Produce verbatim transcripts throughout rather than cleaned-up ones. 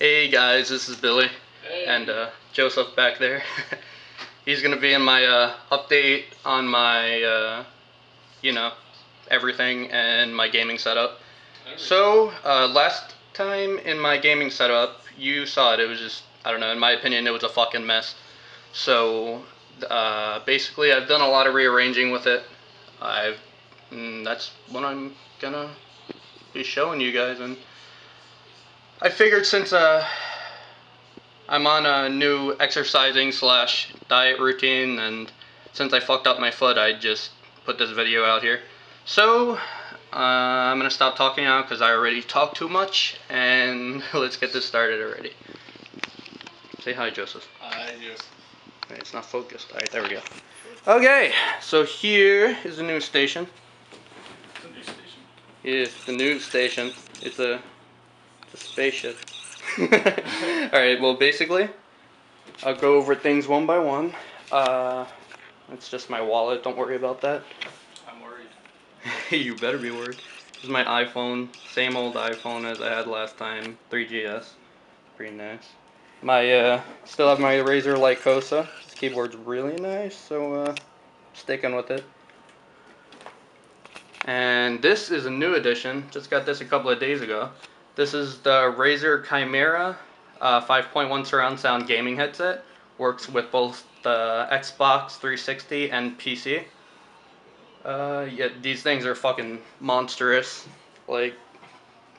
Hey guys, this is Billeh. Hey. And uh, Joseph back there. He's gonna be in my uh, update on my, uh, you know, everything and my gaming setup. Everything. So uh, last time in my gaming setup, you saw it. It was just, I don't know. In my opinion, it was a fucking mess. So uh, basically, I've done a lot of rearranging with it. I've mm, that's what I'm gonna be showing you guys. And I figured since uh, I'm on a new exercising slash diet routine, and since I fucked up my foot, I just put this video out here. So uh, I'm gonna stop talking now because I already talked too much, and let's get this started already. Say hi, Joseph. Hi, Joseph. Right, it's not focused. Alright, there we go. Okay, so here is the news station. The news station. It's the news station. It's a The spaceship. Alright, well basically, I'll go over things one by one. Uh, it's just my wallet, don't worry about that. I'm worried. You better be worried. This is my iPhone, same old iPhone as I had last time, three G S. Pretty nice. My, uh, still have my Razer Lycosa. This keyboard's really nice, so uh, sticking with it. And this is a new edition, just got this a couple of days ago. This is the Razer Chimera uh, five point one surround sound gaming headset. Works with both the Xbox three sixty and P C. Uh, yeah, these things are fucking monstrous. Like,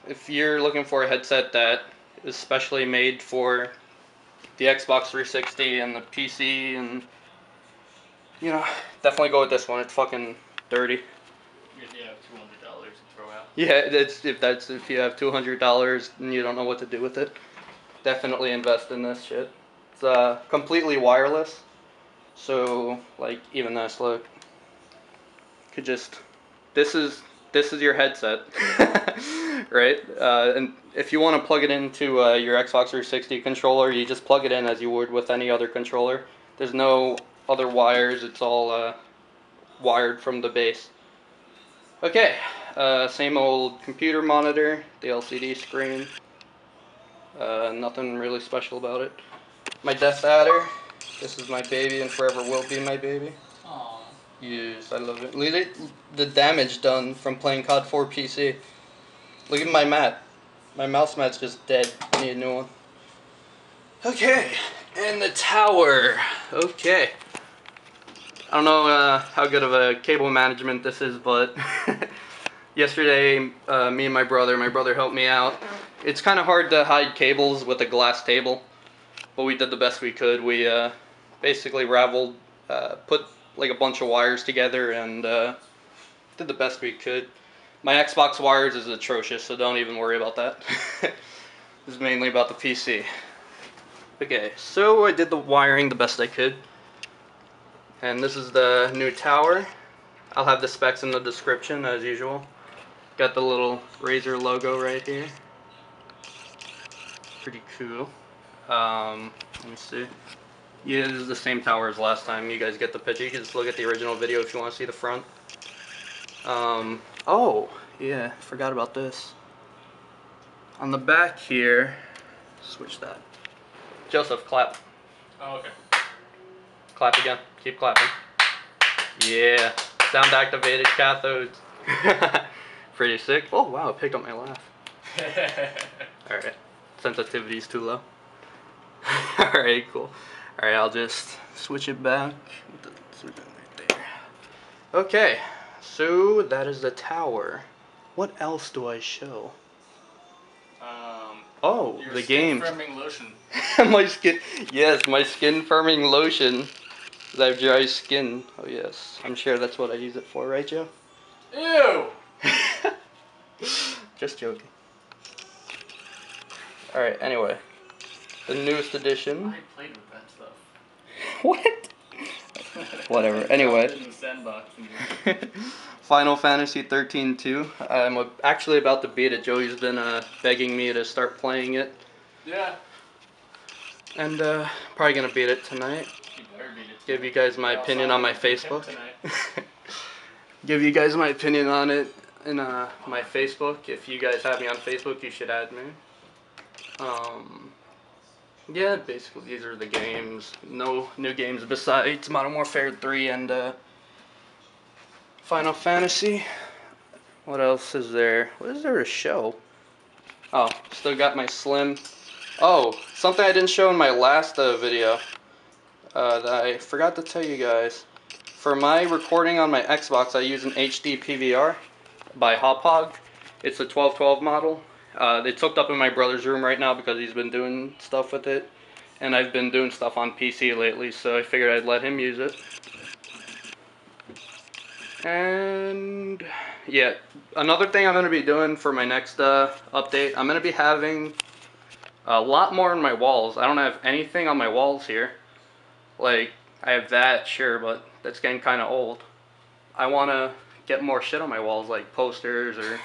if you're looking for a headset that is specially made for the Xbox three sixty and the P C, and you know, definitely go with this one. It's fucking dirty. Yeah, two hundred dollars. Yeah, that's if that's if you have two hundred dollars and you don't know what to do with it, definitely invest in this shit. It's uh, completely wireless, so like even this look could just this is this is your headset, right? Uh, and if you want to plug it into uh, your Xbox three sixty controller, you just plug it in as you would with any other controller. There's no other wires. It's all uh, wired from the base. Okay, uh, same old computer monitor, the L C D screen, uh, nothing really special about it. My Death Adder, this is my baby and forever will be my baby. Aww. Yes, I love it. Look at the damage done from playing C O D four P C. Look at my mat. My mouse mat's just dead. I need a new one. Okay, and the tower. Okay. I don't know uh, how good of a cable management this is, but yesterday uh, me and my brother, my brother helped me out. It's kind of hard to hide cables with a glass table, but we did the best we could. We uh, basically raveled, uh, put like a bunch of wires together and uh, did the best we could. My Xbox wires is atrocious, so don't even worry about that. This is mainly about the P C. Okay, so I did the wiring the best I could. And this is the new tower. I'll have the specs in the description as usual. Got the little Razer logo right here. Pretty cool. Um, let me see. Yeah, this is the same tower as last time. You guys get the picture. You can just look at the original video if you want to see the front. Um, oh, yeah, forgot about this. On the back here, switch that. Joseph, clap. Oh, okay. Clap again. Keep clapping. Yeah. Sound activated cathodes. Pretty sick. Oh wow, it picked up my laugh. Alright. Sensitivity's too low. Alright, cool. Alright, I'll just switch it back. Switch it right there. Okay. So that is the tower. What else do I show? Um Oh, your the skin game. Firming lotion. My skin yes, my skin firming lotion. I have dry skin. Oh yes, I'm sure that's what I use it for, right, Joe? Ew! Just joking. All right. Anyway, the newest edition. I played with that stuff. What? Whatever. Anyway. In the sandbox. Final Fantasy thirteen two. I'm actually about to beat it. Joey's been uh, begging me to start playing it. Yeah. And uh, probably gonna beat it tonight. Give you guys my opinion on my Facebook. Give you guys my opinion on it in uh, my Facebook. If you guys have me on Facebook, you should add me. Um, yeah, basically these are the games. No new games besides Modern Warfare three and uh, Final Fantasy. What else is there? What is there to show? Oh, still got my Slim. Oh, something I didn't show in my last uh, video uh, that I forgot to tell you guys. For my recording on my Xbox, I use an H D P V R by Hopog. It's a twelve twelve model. Uh, it's hooked up in my brother's room right now because he's been doing stuff with it. And I've been doing stuff on P C lately, so I figured I'd let him use it. And yeah, another thing I'm going to be doing for my next uh, update, I'm going to be having a lot more on my walls. I don't have anything on my walls here. Like, I have that, sure, but that's getting kind of old. I want to get more shit on my walls, like posters or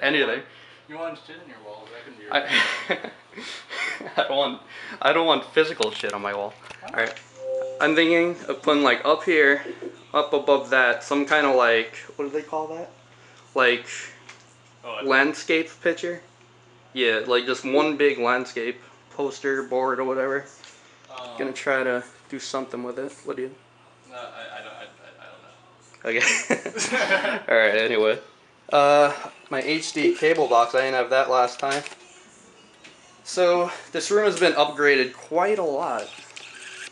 anything. You want shit on your walls? That can be your I, I, don't want, I don't want physical shit on my wall. Alright, I'm thinking of putting, like, up here, up above that, some kind of, like, what do they call that? Like, oh, landscape picture? Yeah, like just one big landscape poster, board, or whatever. Um, Gonna try to do something with it. What do you? No, I, I, don't, I, I, I don't know. Okay. Alright, anyway. Uh, my H D cable box, I didn't have that last time. So, this room has been upgraded quite a lot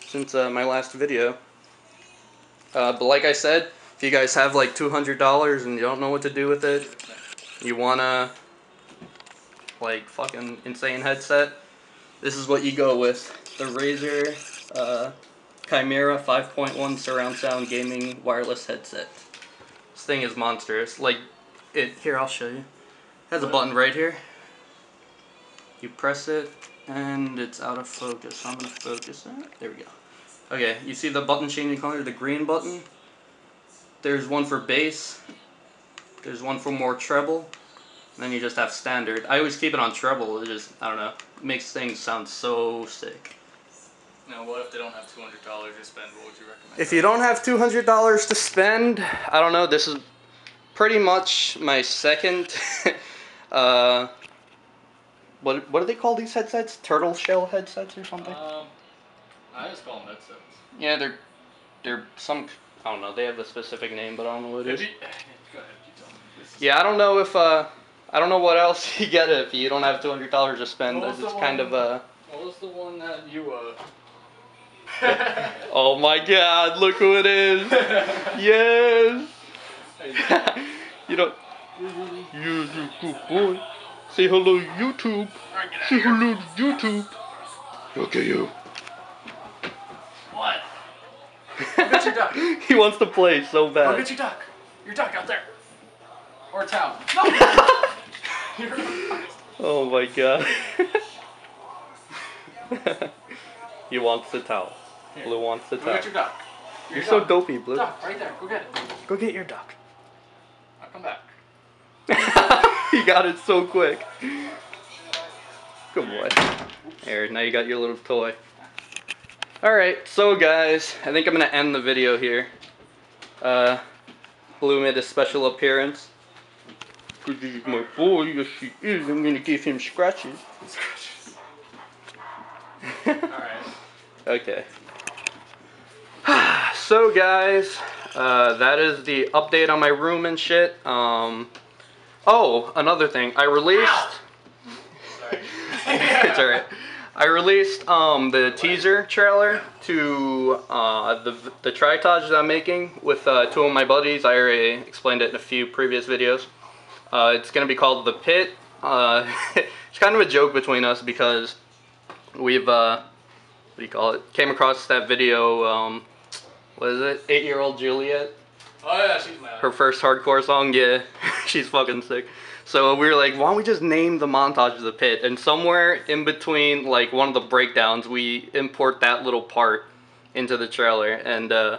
since uh, my last video. Uh, but like I said, if you guys have like two hundred dollars and you don't know what to do with it, you wanna, like, fucking insane headset, this is what you go with. The Razer uh, Chimera five point one surround sound gaming wireless headset. This thing is monstrous. Like, it, here, I'll show you. It has a button right here. You press it, and it's out of focus, so I'm gonna focus it. There we go. Okay, you see the button changing color, the green button? There's one for bass, there's one for more treble, and then you just have standard. I always keep it on treble, it just, I don't know, makes things sound so sick. Now what if they don't have two hundred dollars to spend, what would you recommend? If you don't have two hundred dollars to spend, I don't know, this is pretty much my second, uh, what, what do they call these headsets? Turtle shell headsets or something? Um, I just call them headsets. Yeah, they're, they're some, I don't know, they have a specific name, but I don't know what it is. You, go ahead, you tell me. Yeah, I don't know if, uh, I don't know what else you get if you don't have two hundred dollars to spend. This is kind of, uh... what was the one that you, uh... oh my god, look who it is! Yes! You don't... You're a good boy. Say hello, YouTube. Say hello, YouTube. Look at you. What? Look at your duck. He wants to play so bad. Look at your duck. Your duck out there. Or town. No! Oh my god. He wants the towel. Here. Blue wants the Go towel. Go get your duck. Your You're duck. So dopey, Blue. Duck, right there. Go get it. Go get your duck. I'll come back. He got it so quick. Good boy. There, now you got your little toy. Alright, so guys, I think I'm going to end the video here. Uh, Blue made a special appearance. Because he's my boy, yes he is, I'm going to give him scratches. Scratches. Alright. Okay. So guys, uh, that is the update on my room and shit. Um, oh, another thing, I released... Ow! Sorry. It's alright. I released um, the teaser trailer to uh, the, the tritage that I'm making with uh, two of my buddies. I already explained it in a few previous videos. Uh, it's going to be called The Pit. Uh, it's kind of a joke between us because we've, uh, what do you call it, came across that video, um, what is it, eight-year-old Juliet? Oh yeah, she's mad. Her first hardcore song, yeah, she's fucking sick. So we were like, why don't we just name the montage The Pit? And somewhere in between, like, one of the breakdowns, we import that little part into the trailer. And, uh,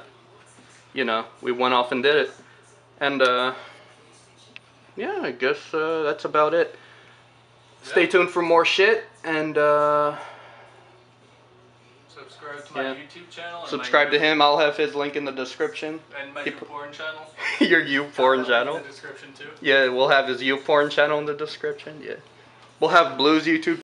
you know, we went off and did it. And, uh, yeah, I guess uh, that's about it. Yeah. Stay tuned for more shit. And, uh... subscribe to my yeah. YouTube channel. And subscribe my to him. I'll have his link in the description. And my YouPorn channel. Your YouPorn channel. In the description too. Yeah, we'll have his YouPorn channel in the description. Yeah, we'll have Blue's YouTube.